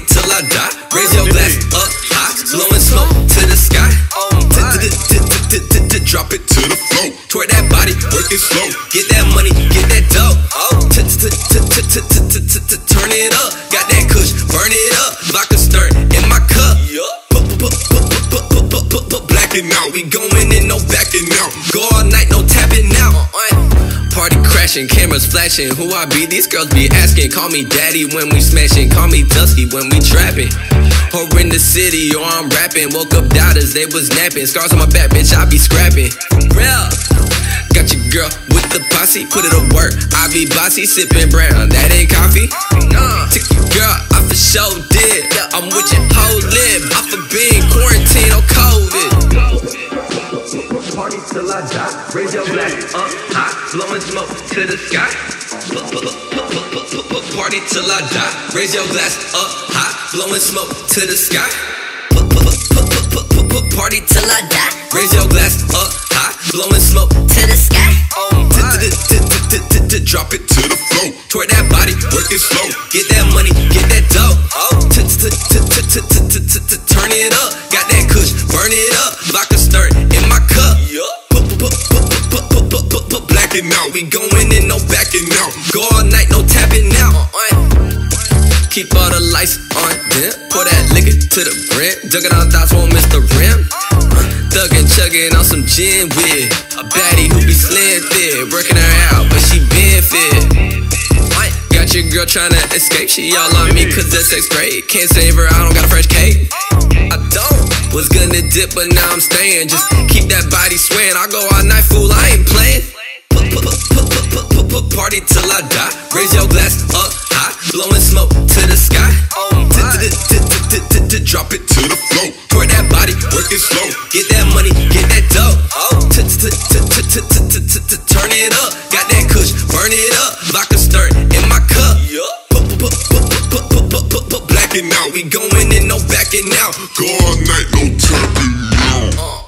party till I die. Raise your glass up high, blowing smoke to the sky. Drop it to the floor. Twerk that body, work it slow. Get that money, get that dough. Turn it up, got that kush, burn it up. Vodka stirred in my cup. Blacking out, we going in, no backing out. Go all night, no tapping out. Party crashing, cameras flashing. Who I be? These girls be asking. Call me daddy when we smashing. Call me Dusty when we trapping. Or in the city, or I'm rapping. Woke up doubters, they was napping. Scars on my back, bitch, I be scrapping. Real. Got your girl with the posse. Put it to work, I be bossy. Sipping brown, that ain't coffee. Took your girl, I for sure did. I'm with your whole live. I for being quarantined on COVID. Party till I die. Raise your glass up high. Blowing smoke to the sky. Party till I die. Raise your glass up high. Blowing smoke to the sky. Party till I die. Raise your glass up high. Blowing smoke to the sky. Drop it to the floor. Twerk that body, work it slow. Get that money, get that dough. Turn it up, got that kush, burn it up. Vodka stirred in my cup. Blacking out, we going in, no backing out. Go all night, no tapping out. Keep all the lights on dim. Pour that liquor to the brim. Jugging our thoughts, won't miss the rim. Thuggin', chugging on some gin with a baddie who be slim fit. Working her out, but she been fit. Got your girl tryna escape. She all on me cause that's sex grade. Can't save her, I don't got a fresh cake. I don't. Was gonna dip, but now I'm staying. Just keep that body sweating. I go all night, fool, I ain't playing. Party till I die. Raise your glass up high. Blowing smoke to the sky. Drop it to the floor. Twerk that body, work it slow. Get that money, get that dough. Turn it up, got that kush, burn it up. Vodka stirred in my cup. Blacking out, we going in, no backing out. Go all night, no tapping out.